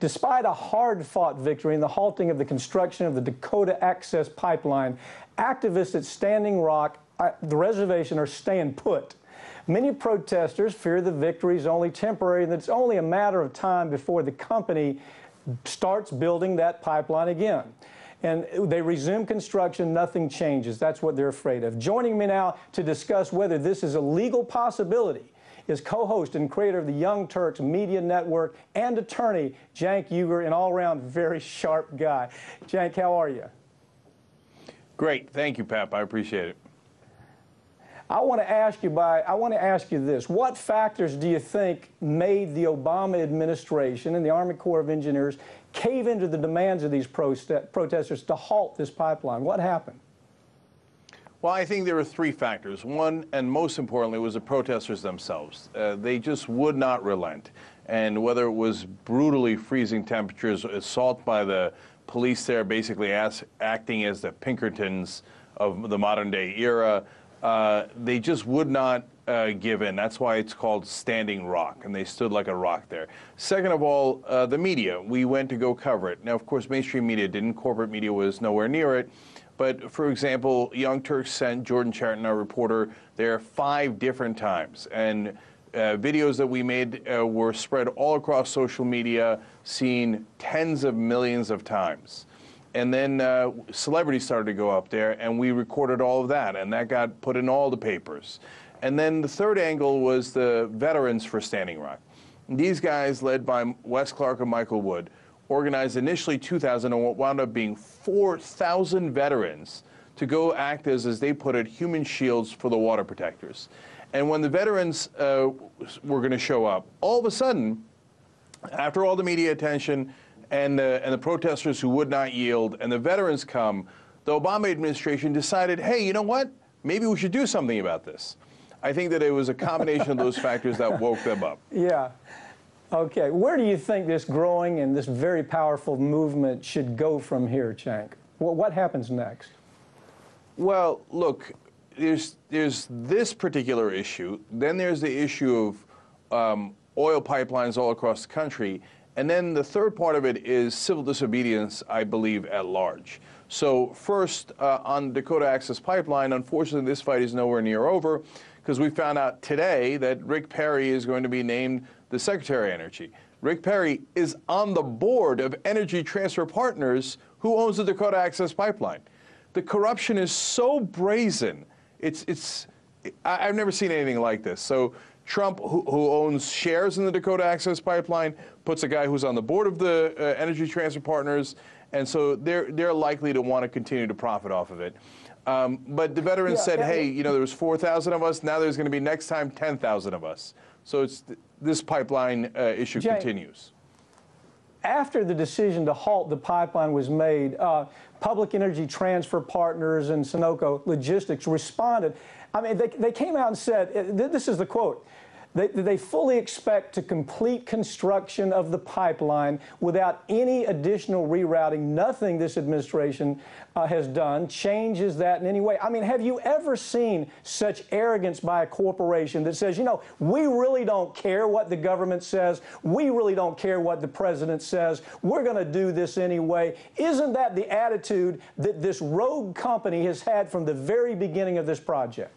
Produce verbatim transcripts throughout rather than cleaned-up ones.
Despite a hard-fought victory and the halting of the construction of the Dakota Access Pipeline, activists at Standing Rock, uh, the reservation, are staying put. Many protesters fear the victory is only temporary and that it's only a matter of time before the company starts building that pipeline again. And they resume construction, nothing changes. That's what they're afraid of. Joining me now to discuss whether this is a legal possibility is co-host and creator of the Young Turks Media Network and attorney, Cenk Uygur, an all-around very sharp guy. Cenk, how are you? Great. Thank you, Pap. I appreciate it. I want to ask you by I want to ask you this. What factors do you think made the Obama administration and the Army Corps of Engineers cave into the demands of these protesters to halt this pipeline? What happened? Well, I think there were three factors. One, and most importantly, was the protesters themselves. Uh, they just would not relent. And whether it was brutally freezing temperatures, assault by the police there, basically as, acting as the Pinkertons of the modern day era, uh, they just would not uh, give in. That's why it's called Standing Rock, and they stood like a rock there. Second of all, uh, the media. We went to go cover it. Now, of course, mainstream media didn't. Corporate media was nowhere near it. But, for example, Young Turks sent Jordan Chariton, our reporter, there five different times. And uh, videos that we made uh, were spread all across social media, seen tens of millions of times. And then uh, celebrities started to go up there, and we recorded all of that, and that got put in all the papers. And then the third angle was the veterans for Standing Rock. These guys, led by Wes Clark and Michael Wood, organized initially two thousand and what wound up being four thousand veterans to go act as, as they put it, human shields for the water protectors. And when the veterans uh, were going to show up, all of a sudden, after all the media attention and the, and the protesters who would not yield and the veterans come, the Obama administration decided, hey, you know what? Maybe we should do something about this. I think that it was a combination of those factors that woke them up. Yeah. Okay, where do you think this growing and this very powerful movement should go from here, Cenk? Well, what happens next? Well, look, there's, there's this particular issue. Then there's the issue of um, oil pipelines all across the country. And then the third part of it is civil disobedience, I believe, at large. So first, uh, on Dakota Access Pipeline, unfortunately, this fight is nowhere near over because we found out today that Rick Perry is going to be named the Secretary of Energy. Rick Perry is on the board of Energy Transfer Partners, who owns the Dakota Access Pipeline. The corruption is so brazen. It's, it's, I, I've never seen anything like this. So Trump, who, who owns shares in the Dakota Access Pipeline, puts a guy who's on the board of the uh, Energy Transfer Partners, and so they're, they're likely to want to continue to profit off of it. Um, but the veterans yeah, said, yeah, hey, yeah. you know, there was four thousand of us. Now there's going to be next time ten thousand of us. So it's th this pipeline uh, issue Cenk, continues. After the decision to halt the pipeline was made, uh, Public Energy Transfer Partners and Sunoco Logistics responded. I mean, they, they came out and said, this is the quote, They, they fully expect to complete construction of the pipeline without any additional rerouting. Nothing this administration uh, has done changes that in any way. I mean, have you ever seen such arrogance by a corporation that says, you know, we really don't care what the government says. We really don't care what the president says. We're going to do this anyway. Isn't that the attitude that this rogue company has had from the very beginning of this project?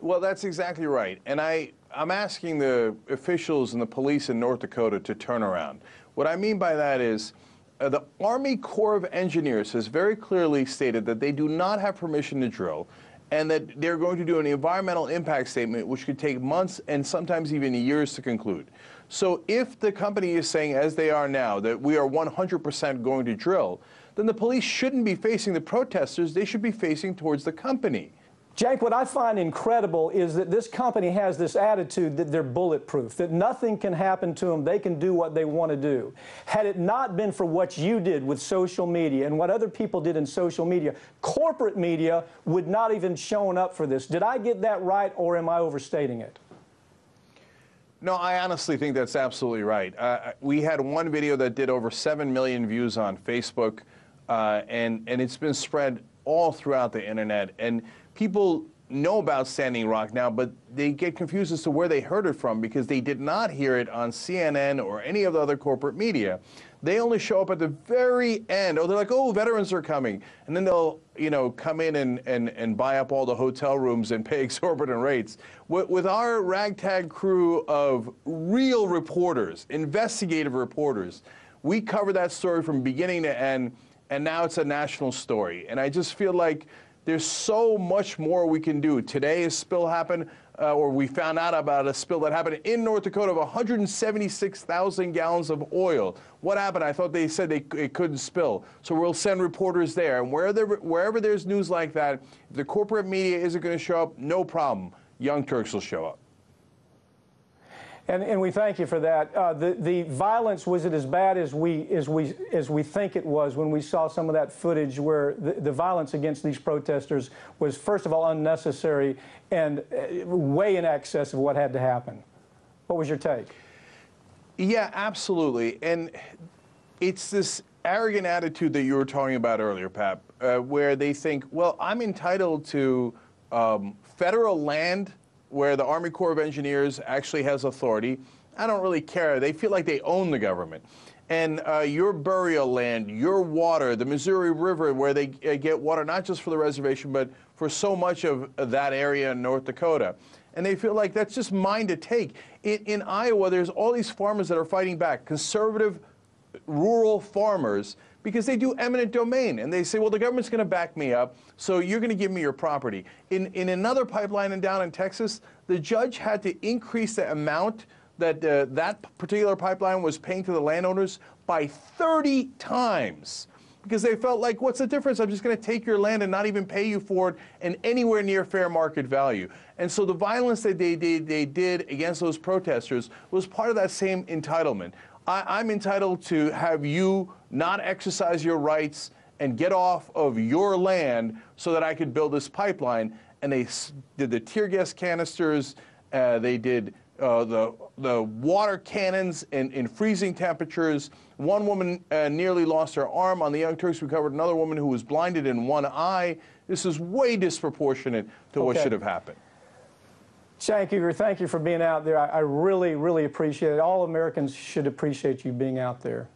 Well, that's exactly right. And I, I'm asking the officials and the police in North Dakota to turn around. What I mean by that is uh, the Army Corps of Engineers has very clearly stated that they do not have permission to drill and that they're going to do an environmental impact statement, which could take months and sometimes even years to conclude. So if the company is saying, as they are now, that we are one hundred percent going to drill, then the police shouldn't be facing the protesters. They should be facing towards the company. Cenk, what I find incredible is that this company has this attitude that they're bulletproof, that nothing can happen to them, they can do what they want to do. Had it not been for what you did with social media and what other people did in social media, corporate media would not even shown up for this. Did I get that right, or am I overstating it? No, I honestly think that's absolutely right. Uh, we had one video that did over seven million views on Facebook, uh, and, and it's been spread all throughout the internet. And people know about Standing Rock now, but they get confused as to where they heard it from, because they did not hear it on C N N or any of the other corporate media. They only show up at the very end. Oh, they're like, oh, veterans are coming. And then they'll, you know, come in and, and, and buy up all the hotel rooms and pay exorbitant rates. With, with our ragtag crew of real reporters, investigative reporters, we cover that story from beginning to end, and now it's a national story. And I just feel like there's so much more we can do. Today, a spill happened, uh, or we found out about a spill that happened in North Dakota of one hundred seventy-six thousand gallons of oil. What happened? I thought they said they, it couldn't spill. So we'll send reporters there. And where there, wherever there's news like that, if the corporate media isn't going to show up, no problem. Young Turks will show up. And, and we thank you for that. Uh, the, the violence, was it as bad as we, as, we, as we think it was when we saw some of that footage, where the, the violence against these protesters was, first of all, unnecessary and way in excess of what had to happen? What was your take? Yeah, absolutely. And it's this arrogant attitude that you were talking about earlier, Pat, uh, where they think, well, I'm entitled to um, federal land where the Army Corps of Engineers actually has authority. I don't really care. They feel like they own the government. And uh, your burial land, your water, the Missouri River, where they uh, get water not just for the reservation, but for so much of that area in North Dakota. And they feel like that's just mine to take. In, in Iowa, there's all these farmers that are fighting back, conservative rural farmers, because they do eminent domain, and they say, well, the government's going to back me up, so you're going to give me your property. In, in another pipeline and down in Texas, the judge had to increase the amount that uh, that particular pipeline was paying to the landowners by thirty times, because they felt like, what's the difference? I'm just going to take your land and not even pay you for it, and anywhere near fair market value. And so the violence that they, they, they did against those protesters was part of that same entitlement. I, I'm entitled to have you not exercise your rights and get off of your land so that I could build this pipeline. And they did the tear gas canisters, uh, they did uh, the, the water cannons in, in freezing temperatures. One woman uh, nearly lost her arm. On the Young Turks, we covered another woman who was blinded in one eye. This is way disproportionate to okay. what should have happened. Cenk Uygur, thank you for being out there. I, I really, really appreciate it. All Americans should appreciate you being out there.